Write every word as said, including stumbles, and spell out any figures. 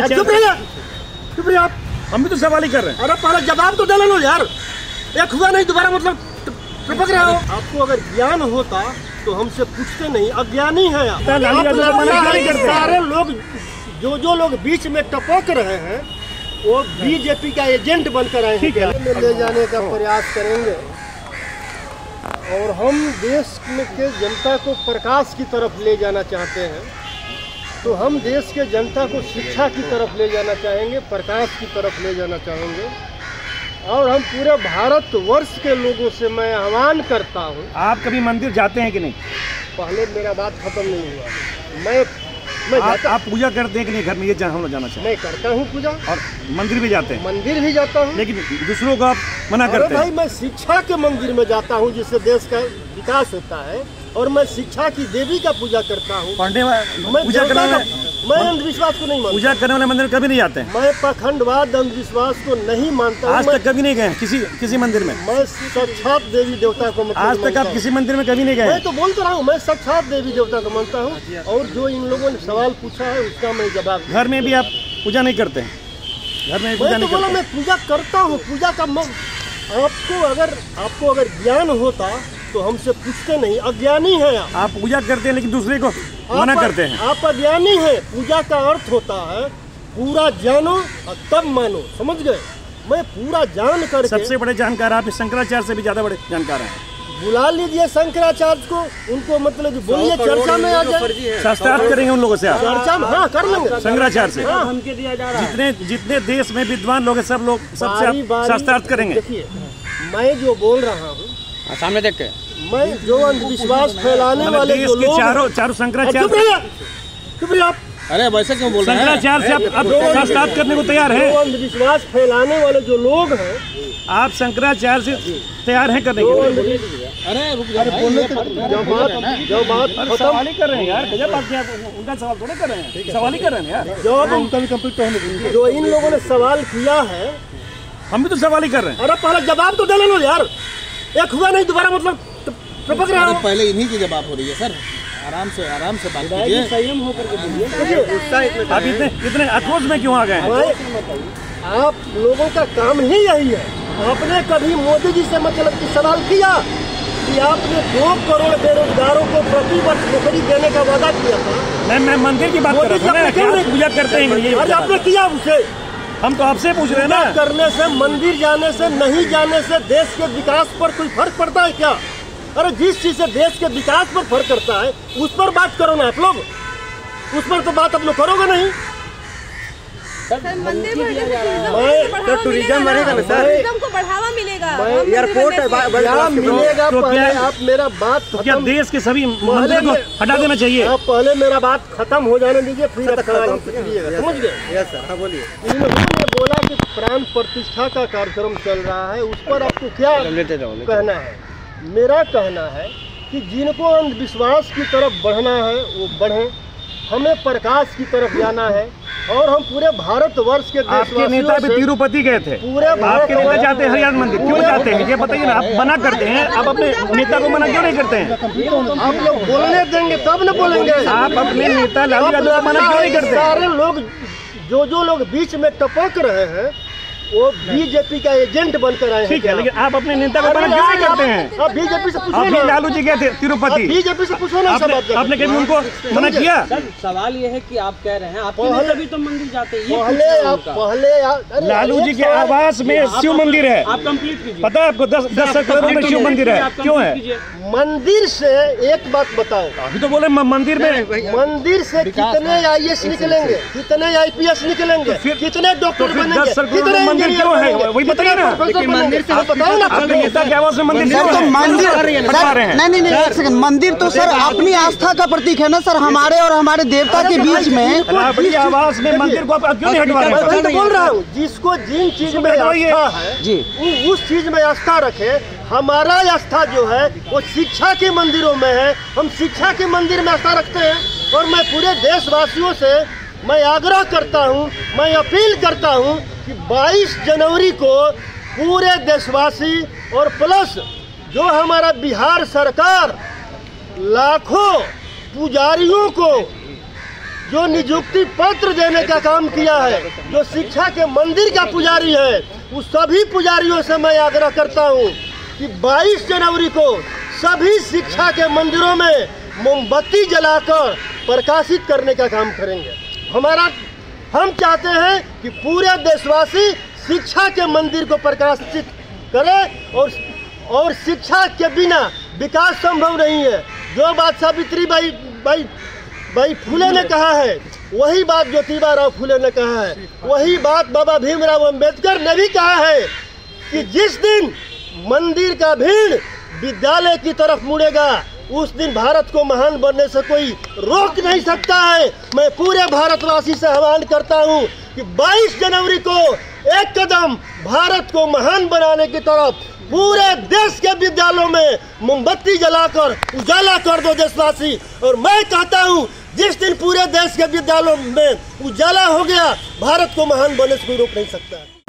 शंकराचार्य आप, हम भी तो सवाल ही कर रहे हैं। अरे पहले जवाब तो डालो यार, एक हुआ नहीं दोबारा मतलब टपक रहे हो। आपको अगर ज्ञान होता तो हमसे पूछते नहीं, अज्ञानी है आप। सारे लोग जो जो लोग बीच में टपक रहे हैं वो बीजेपी का एजेंट बनकर आए हैं। ले जाने का प्रयास करेंगे और हम देश के जनता को प्रकाश की तरफ ले जाना चाहते हैं, तो हम देश के जनता को शिक्षा की तरफ ले जाना चाहेंगे, प्रकाश की तरफ ले जाना चाहेंगे। और हम पूरे भारत वर्ष के लोगों से मैं आह्वान करता हूँ। आप कभी मंदिर जाते हैं कि नहीं? पहले मेरा बात खत्म नहीं हुआ। मैं मैं आ, आप पूजा करते हैं कि नहीं? घर में ये हम जाना चाहिए। मैं करता हूँ पूजा और मंदिर भी जाते हैं। मंदिर भी जाता हूँ लेकिन दूसरों को आप मना करते हैं। भाई मैं शिक्षा के मंदिर में जाता हूँ जिससे देश का विकास होता है, और मैं शिक्षा की देवी का पूजा करता हूँ। पढ़ने वाले पूजा करने वाले मैं अंधविश्वास को नहीं मानता। पूजा करने वाले मंदिर कभी नहीं जाते हैं। मैं पाखंडवाद अंधविश्वास को नहीं मानता। आज तक कभी नहीं गए किसी किसी मंदिर में? मैं साक्षात देवी देवता को मानता हूं। आज तक आप किसी मंदिर में कभी नहीं गए? मैं तो बोल तो रहा हूँ मैं साक्षात देवी देवता को मानता हूँ, और जो इन लोगों ने सवाल पूछा है उसका मैं जवाब। घर में भी आप पूजा नहीं करते? घर में पूजा नहीं करता। मैं पूजा करता हूँ, पूजा का आपको अगर आपको अगर ज्ञान होता तो हमसे पूछते नहीं, अज्ञानी है आप। आप पूजा करते हैं लेकिन दूसरे को मना करते हैं। आप अज्ञानी है। पूजा का अर्थ होता है पूरा जानो और तब मानो, समझ गए? मैं पूरा जान कर सबसे बड़े जानकार आप शंकराचार्य से भी ज्यादा बड़े जानकार हैं। बुला लीजिए शंकराचार्य को, उनको मतलब बोलिए चर्चा में आ जाए, शास्त्रार्थ करेंगे उन लोगों से। आप चर्चा हाँ कर लेंगे शंकराचार्य से। हमके दिया जा रहा है जितने जितने देश में विद्वान लोग हैं सब लोग सबसे शास्त्रार्थ करेंगे। देखिए मैं जो बोल रहा हूँ सामने देख के, मैं जो अंधविश्वास फैलाने वाले जो लोग चारों चारों शंकराचार्य आप अरे वैसे क्यों बोल रहे हैं? शंकराचार्य से आप शास्त्रार्थ करने को तैयार हैं? अंधविश्वास फैलाने वाले जो लोग हैं आप शंकराचार्य से तैयार हैं करने के लिए? अरे जब बात सवाल ही कर रहे हैं यार, उनका सवाल थोड़ा कर रहे हैं, सवाल ही कर रहे हैं यार। जवाब उनका भी कम्प्लीट होने जो इन लोगों ने सवाल किया है हम भी तो सवाल ही कर रहे हैं। अरे पहले जवाब तो डालो यार, एक हुआ नहीं दोबारा मतलब टपक रहा है। पहले इन्हीं की जवाब हो रही है सर, आराम से आराम से बात कीजिए, संयम होकर के बोलिए। आप इतने इतने आक्रोश में क्यों आ गए हैं? आप लोगों का काम ही यही है। आपने कभी मोदी जी से मतलब कि सवाल किया कि आपने दो करोड़ बेरोजगारों को प्रति वर्ष नौकरी देने का वादा किया था? मैं मैं मंदिर की बात कर रहा हूं, पूजा करते हैं और आपने किया उसे। हम तो आपसे पूछ रहे हैं ना, करने से मंदिर जाने से नहीं जाने से देश के विकास पर कोई फर्क पड़ता है क्या? अरे जिस चीज से देश के विकास पर फर्क करता है उस पर बात करो ना आप लोग, उस पर तो बात आप लोग करोगे नहीं। टूरिज्म बढ़ेगा ना सर, टूरिज्म को बढ़ावा मिलेगा, एयरपोर्ट मिलेगा। पहले आप मेरा बात क्या देश के सभी मंदिर को हटा देना चाहिए? आप पहले मेरा बात खत्म हो जाने दीजिए फिर समझ गए सर। बोलिए इन्होंने बोला कि प्राण प्रतिष्ठा का कार्यक्रम चल रहा है, उस पर आपको क्या कहना है? मेरा कहना है कि जिनको अंधविश्वास की तरफ बढ़ना है वो बढ़े, हमें प्रकाश की तरफ जाना है। और हम पूरे भारत वर्ष के आपके नेता भी तिरुपति गए थे, पूरे आपके नेता जाते हैं हरियाणा मंदिर, क्यों जाते हैं ये बताइए ना? आप मना करते हैं, आप अपने नेता को मना क्यों नहीं करते हैं? आप लोग बोलने देंगे तब न बोलेंगे। आप अपने नेता लालू यादव को मना क्यों नहीं करते? सारे लोग जो जो लोग बीच में टपक रहे हैं वो बीजेपी का एजेंट बनकर आए हैं। ठीक है लेकिन आप अपने नेता को मना क्यों नहीं करते हैं? आप बीजेपी से पूछो ना, लालू जी गए थे तिरुपति, बीजेपी से पूछो ना। आपने कभी उनको मना किया? सवाल ये है कि आप कह रहे हैं आप पहले भी तो मंदिर जाते हैं, पहले आप पहले लालू जी के आवास में शिव मंदिर है, आप कंप्लीट कीजिए। पता है आपको दस दस करोड़ में शिव मंदिर है, क्यों है? मंदिर से एक बात बताओ, अभी तो बोले मंदिर में मंदिर से कितने आई ए एस निकलेंगे, कितने आई पी एस निकलेंगे, कितने डॉक्टर बनेंगे, क्यों है वही बताइए ना। लेकिन मंदिर से बताओ ना आपके नेता के आवास में मंदिर तो मंदिर नहीं नहीं नहीं एक सेकंड। मंदिर तो सर अपनी आस्था का प्रतीक है ना सर, हमारे और हमारे देवता के बीच में अपनी आवास में मंदिर को आप क्यों नहीं हटवा रहे? मैं तो बोल रहा हूँ जिसको जिन चीज में आस्था है जी उस चीज में आस्था रखे। हमारा आस्था जो है वो शिक्षा के मंदिरों में है, हम शिक्षा के मंदिर में आस्था रखते हैं। और मैं पूरे देशवासियों से मैं आग्रह करता हूँ, मैं अपील करता हूँ कि बाईस जनवरी को पूरे देशवासी और प्लस जो हमारा बिहार सरकार लाखों पुजारियों को जो नियुक्ति पत्र देने का काम किया है, जो शिक्षा के मंदिर का पुजारी है, उस सभी पुजारियों से मैं आग्रह करता हूँ कि बाईस जनवरी को सभी शिक्षा के मंदिरों में मोमबत्ती जलाकर प्रकाशित करने का काम करेंगे। हमारा हम चाहते हैं कि पूरे देशवासी शिक्षा के मंदिर को प्रकाशित करें और और शिक्षा के बिना विकास संभव नहीं है। जो बात सवित्री बाई बाई बाई फूले ने कहा है, वही बात ज्योतिबा राव फूले ने कहा है, वही बात बाबा भीमराव अम्बेडकर ने भी कहा है कि जिस दिन मंदिर का भीड़ विद्यालय की तरफ मुड़ेगा, उस दिन भारत को महान बनने से कोई रोक नहीं सकता है। मैं पूरे भारतवासी से आह्वान करता हूँ कि बाईस जनवरी को एक कदम भारत को महान बनाने की तरफ पूरे देश के विद्यालयों में मोमबत्ती जलाकर उजाला कर दो देशवासी। और मैं कहता हूँ जिस दिन पूरे देश के विद्यालयों में उजाला हो गया, भारत को महान बनने से कोई रोक नहीं सकता।